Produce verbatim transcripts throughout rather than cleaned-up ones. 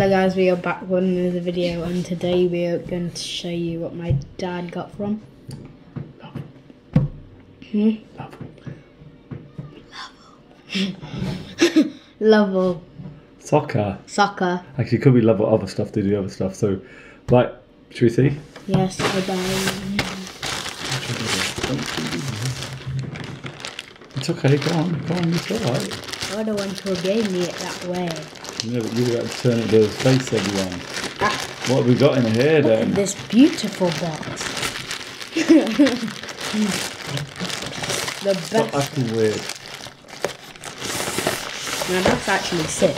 Hello guys, we are back with another video, and today we are going to show you what my dad got from Lovell. Hmm? Lovell. Lovell. Soccer. Soccer. Actually, it could be Lovell other stuff. They do other stuff. So, like, should we see? Yes, I do. It's okay. Go on. Go on. It's alright. I don't want to give me it that way. No, but you got to turn it to his face, everyone. Ah, what have we got in here then? This beautiful box. The best. Stop acting weird. Now that's actually sick.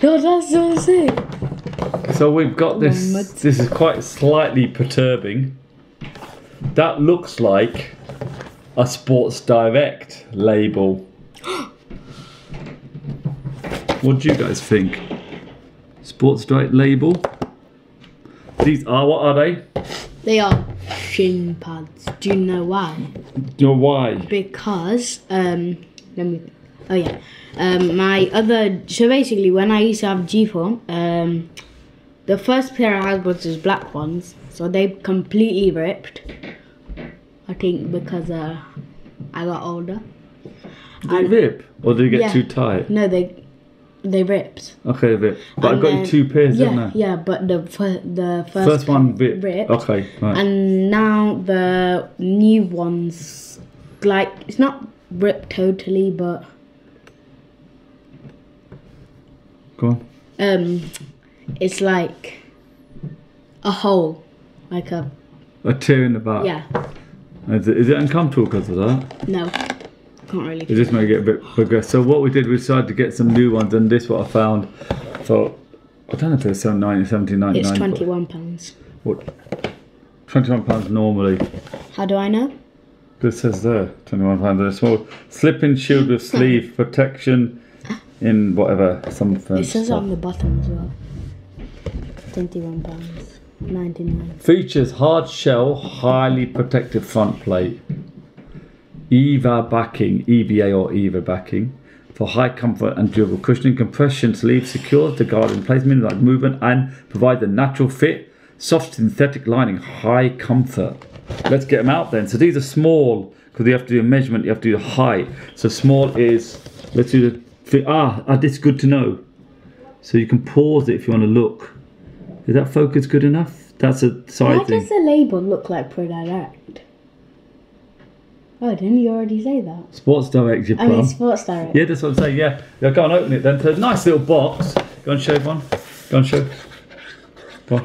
No, that's so sick. So we've got this. Oh, this is quite slightly perturbing. That looks like a Sports Direct label. What do you guys think? Sports Direct label? These are, what are they? They are shin pads. Do you know why? Do you know why? Because, um, let me, oh yeah. Um, my other, so basically when I used to have G-Form, um, the first pair I had was those black ones. So they completely ripped. I think because uh, I got older. Did they rip? Or did it get yeah, too tight? No, they... They ripped. Okay, they ripped. But and I got then, you two pairs, yeah, didn't I? Yeah, but the the first, first one ripped. ripped. Okay, right. And now the new ones, like, it's not ripped totally, but... Go on. Um, it's like a hole, like a... A tear in the back? Yeah. Is it, is it uncomfortable because of that? No. Can't really. It just might get a bit progressed. So what we did, we decided to get some new ones, and this what I found. So I don't know if it's seven ninety, seventeen ninety-nine. It's twenty-one pounds. What? Twenty-one pounds normally. How do I know? This says there twenty-one pounds. A small slip-in shield with sleeve protection in whatever something. It says stuff on the bottom as well. Twenty-one pounds ninety-nine. Features hard shell, highly protective front plate. E V A backing, E V A or E V A backing for high comfort and durable cushioning. Compression sleeve secures the guard in place, minimize movement and provide the natural fit. Soft synthetic lining, high comfort. Let's get them out then. So these are small because you have to do a measurement, you have to do the height. So small is, let's do the fit. Ah, ah, this is good to know. So you can pause it if you want to look. Is that focus good enough? That's a side Why thing. Does the label look like ProDirect? Oh, didn't you already say that? Sports Direct, your plan. I mean, Sports Direct. Yeah, that's what I'm saying, yeah. Yeah, go and open it then. So, nice little box. Go and show one. Go and show. Go on.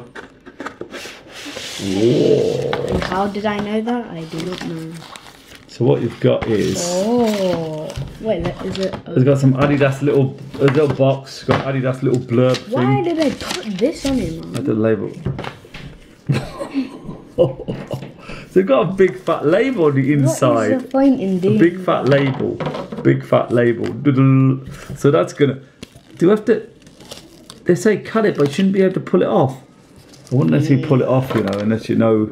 Whoa. How did I know that? I do not know. So what you've got is... Oh. Wait, is it... Okay. It's got some Adidas little... A little box. It's got Adidas little blurb thing. Why did I put this on it, Mum? I did label. So they've got a big fat label on the inside. What is the point in doing? A big fat label. Big fat label. So that's gonna... Do you have to... They say cut it, but you shouldn't be able to pull it off. I wouldn't necessarily pull it off, you know, unless you know...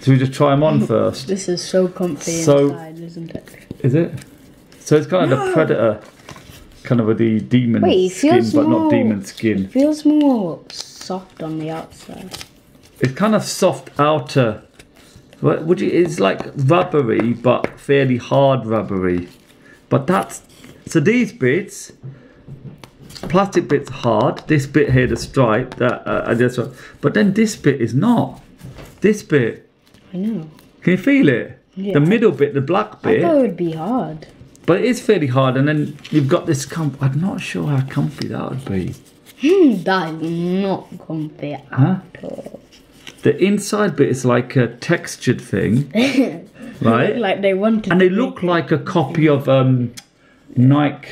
So we just try them on first. This is so comfy so, inside, isn't it? Is it? So it's kind of no. like a Predator. Kind of with the demon Wait, skin, but more, not demon skin. It feels more soft on the outside. It's kind of soft outer... Would you, it's like rubbery, but fairly hard rubbery. But that's, so these bits, plastic bit's hard, this bit here, the stripe, that, uh, and this one. But then this bit is not. This bit. I know. Can you feel it? Yeah. The middle bit, the black bit. I thought it would be hard. But it is fairly hard, and then you've got this, com I'm not sure how comfy that would be. Hmm, that is not comfy at huh? all. The inside bit is like a textured thing, right? Like they wanted, and they look like a copy of um, Nike,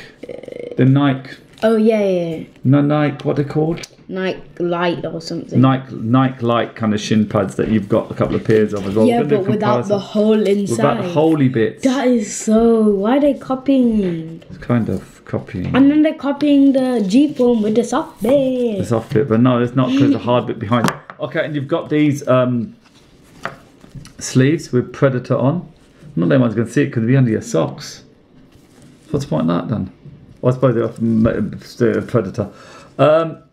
the Nike. Oh yeah, yeah. No Nike, what are they called? Nike Lite or something. Nike Nike Lite kind of shin pads that you've got a couple of pairs of as well. Yeah, but without the hole inside. Without the holy bits. That is so. Why are they copying? It's kind of copying. And then they're copying the G-Form with the soft bit. The soft bit, but no, it's not because the hard bit behind it. Okay, and you've got these um, sleeves with Predator on. Not that anyone's going to see it because it'll be under your socks. What's the point in that then? Well, I suppose they're off Predator. Um,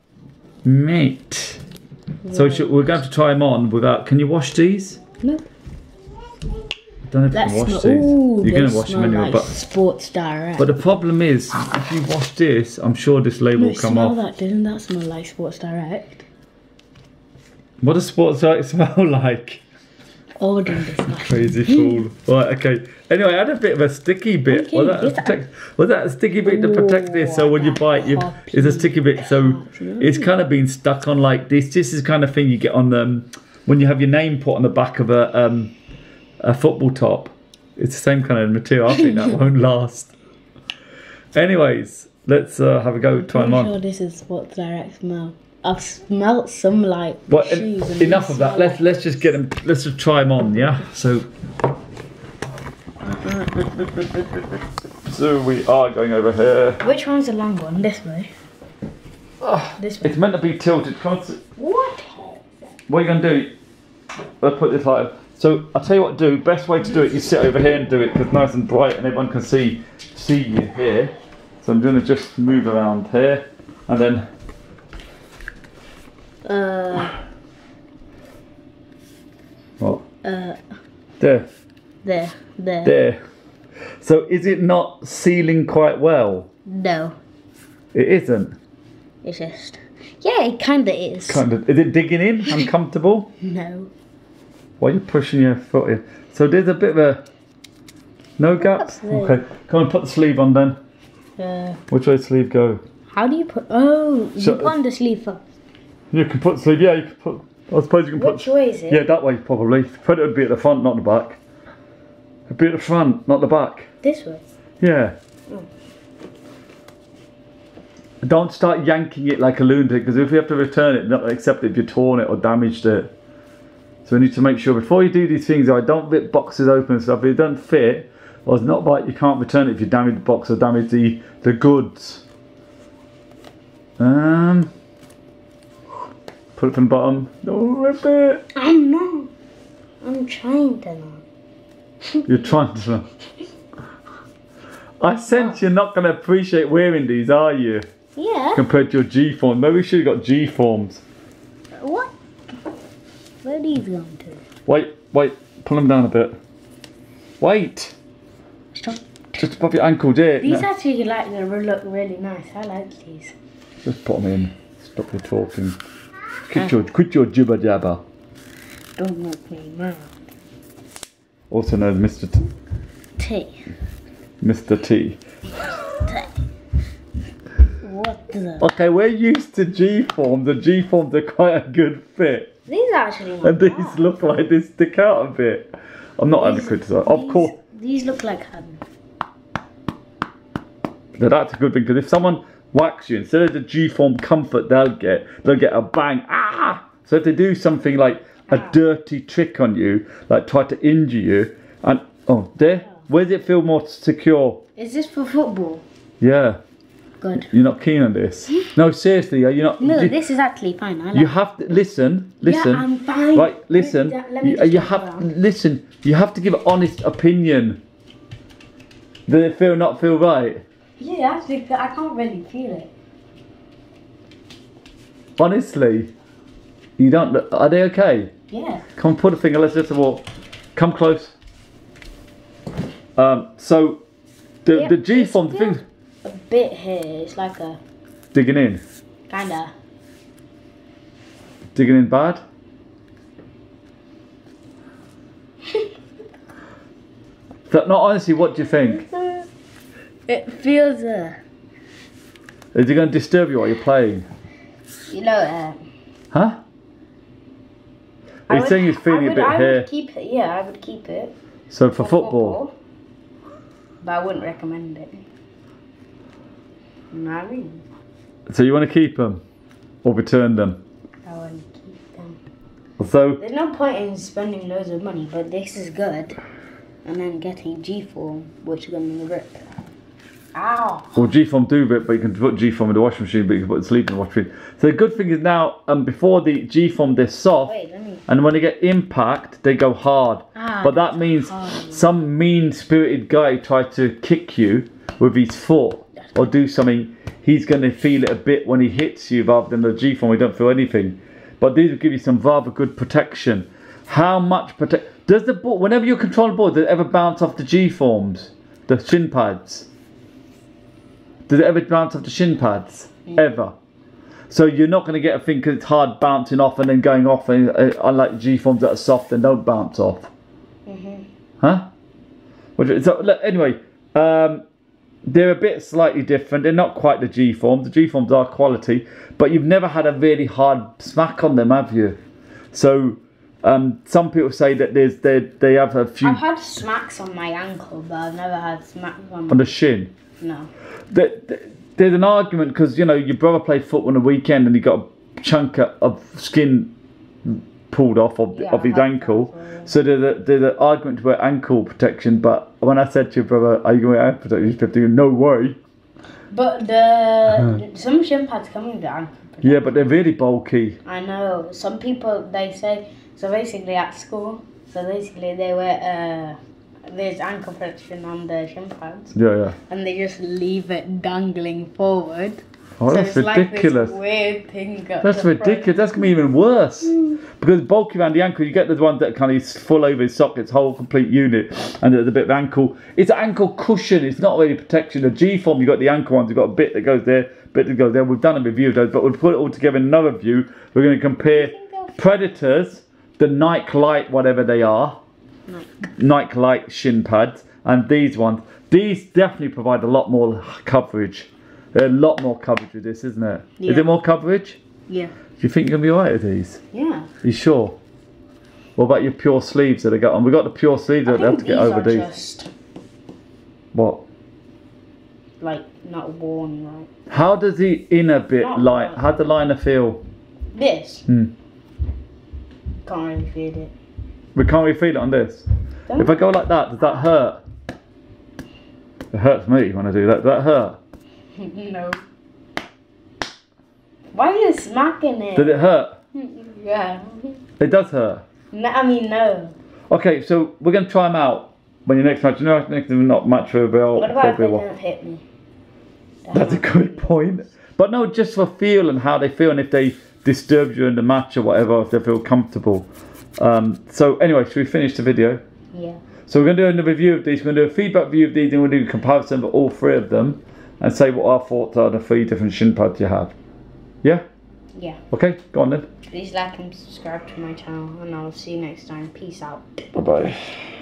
Mate. Right. So should, we're going to try them on without. Can you wash these? No. I don't know if That's you can wash not, these. Ooh, You're going to wash them anyway. Like but Sports Direct. But the problem is, if you wash this, I'm sure this label no, will come smell off. That didn't that smell like Sports Direct? What does Sports Direct smell like? Oh, crazy fool. Right, okay. Anyway, I had a bit of a sticky bit. Okay, was, that a protect, was that a sticky bit to protect this? So when you bite, you, it's a sticky bit. So it's kind of been stuck on like this. This is the kind of thing you get on um, when you have your name put on the back of a, um, a football top. It's the same kind of material. I think that won't last. Anyways, let's uh, have a go. Try them on. I'm sure this is Sports Direct smell. I've smelt some like well, shoes en and enough of that. Let's like let's just get them. Let's just try them on, yeah. So, so we are going over here. Which one's the long one? This way. Oh, this way. It's meant to be tilted. What? What are you gonna do? I'll put this light up. So I'll tell you what to do. Best way to do it, you sit over here and do it because it's nice and bright and everyone can see see you here. So I'm gonna just move around here and then. Uh, what? Uh, there. There. There. There. So is it not sealing quite well? No. It isn't? It's just... Yeah, it kind of is. Kind of. Is it digging in? Uncomfortable? No. Why are you pushing your foot in? So there's a bit of a... No gaps? Okay. Come on, put the sleeve on then. Uh, Which way does the sleeve go? How do you put... Oh, so, you put on the sleeve first. You can put sleeve, yeah, you can put, I suppose you can put... Which way is it? Yeah, that way probably. Predator would be at the front, not the back. It'd be at the front, not the back. This way? Yeah. Oh. Don't start yanking it like a lunatic, because if you have to return it, not accept it if you've torn it or damaged it. So we need to make sure, before you do these things, I don't rip boxes open and stuff. If it doesn't fit, or it's not right, you can't return it if you damage the box or damage the, the goods. Um... Put it from the bottom. Don't rip it. I'm not. I'm trying to not. You're trying to not. I sense oh. you're not going to appreciate wearing these, are you? Yeah. Compared to your G-Form. Maybe we should have got G-Forms. What? Where are these going to? Wait, wait. Pull them down a bit. Wait. Stop. Just above your ankle, dear. These no. actually like they look really nice. I like these. Just put them in. Stop your talking. Quit your, quit your jibber jabber. Don't make me mad. Also known as Mister T. T. Mister T. T. What the? Okay, we're used to G-Forms. The G-Forms are quite a good fit. These actually look And these bad. look like they stick out a bit. I'm not under criticism. Of course. These look like heaven. Now that's a good thing, because if someone... wax you, instead of the G-Form comfort they'll get, they'll get a bang, ah! So if they do something like a ah. dirty trick on you, like try to injure you, and, oh, there, where does it feel more secure? Is this for football? Yeah. Good. You're not keen on this? No, seriously, are you not? No, you, this is actually fine. I like you have to, listen, listen. Yeah, I'm fine. Right, listen, let, let me you, you have, around. listen, you have to give an honest opinion. Does it feel not feel right? Yeah, actually, I can't really feel it. Honestly, you don't look, are they okay? Yeah. Come put a finger, let's just walk. Come close. Um, so, the, yeah, the G-Form thing. A bit here, it's like a... Digging in? Kinda. Digging in bad? So, no, honestly, what do you think? It feels uh Is it going to disturb you while you're playing? You know uh, Huh? He's would, saying he's feeling would, a bit I here. Would keep it, yeah, I would keep it. So for, for football. football? But I wouldn't recommend it. No, I mean. So you want to keep them? Or return them? I want to keep them. So, there's no point in spending loads of money, but this is good. And then getting G-Form, which is going to rip. Ow. Well, G-Form do rip, but you can put G-Form in the washing machine, but you can put the sleeve in the washing machine. So the good thing is now, um, before the G-Form, they're soft, Wait, me... and when they get impact, they go hard. Ah, but that means hard. some mean-spirited guy tried to kick you with his foot or do something. he's going to feel it a bit when he hits you, rather than the G-Form, we don't feel anything. But these will give you some rather good protection. How much protection? Does the ball, whenever you control the ball, does it ever bounce off the G-Forms? The shin pads? Does it ever bounce off the shin pads? Mm. Ever. So you're not going to get a thing because it's hard bouncing off and then going off. And unlike G-Forms that are soft and don't bounce off. Mm-hmm. Huh? So look, anyway, um, they're a bit slightly different. They're not quite the G-Forms. The G-Forms are quality. But you've never had a really hard smack on them, have you? So um, some people say that there's they, they have a few... I've had smacks on my ankle, but I've never had smacks on... On the shin? No. The, the, There's an argument because, you know, your brother played football on the weekend and he got a chunk of skin pulled off of, yeah, of his ankle. So there's, a, there's an argument about ankle protection, but when I said to your brother, are you going to ankle protection? He's thinking, no way. But the some shin pads come with the ankle protection. Yeah, but they're really bulky. I know. Some people, they say, so basically at school, so basically they wear... Uh, there's ankle protection on the shin pads. Yeah, yeah. And they just leave it dangling forward. Oh, so that's it's ridiculous. Like this weird thing that's ridiculous. Front. That's going to be even worse. Mm. Because bulky around the ankle, you get the one that kind of is full over his socket, its whole complete unit, and there's a bit of ankle. It's an ankle cushion. It's not really protection. The G-Form, you've got the ankle ones. You've got a bit that goes there, a bit that goes there. We've done a review of those, but we'll put it all together in another view. We're going to compare Predators, the Nike Lite, whatever they are, Nike Lite shin pads, and these ones. These definitely provide a lot more coverage. There's a lot more coverage with this, isn't it? Yeah. Is there more coverage? Yeah. Do you think you're going to be alright with these? Yeah. You sure? What about your pure sleeves that I got on? We got the pure sleeves that I have to get over these. Just what? Like, not worn, right? How does the inner bit like? How does the liner feel? This? Hmm. Can't really feel it. We can't really feel it on this. Don't if I go like that, does that hurt? It hurts me when I do that. Does that hurt? No. Why are you smacking it? Did it hurt? Yeah. It does hurt? No, I mean, no. Okay, so we're going to try them out when your next match. You know, I think they're not much for a while. What about if they don't hit me? That That's a good point. But no, just for feel and how they feel, and if they disturb you in the match or whatever, if they feel comfortable. Um, so anyway, should we finish the video? Yeah. So we're going to do a review of these, we're going to do a feedback view of these, and we'll do a comparison of all three of them, and say what our thoughts are on the three different shin pads you have. Yeah? Yeah. Okay, go on then. Please like and subscribe to my channel, and I'll see you next time. Peace out. Bye-bye.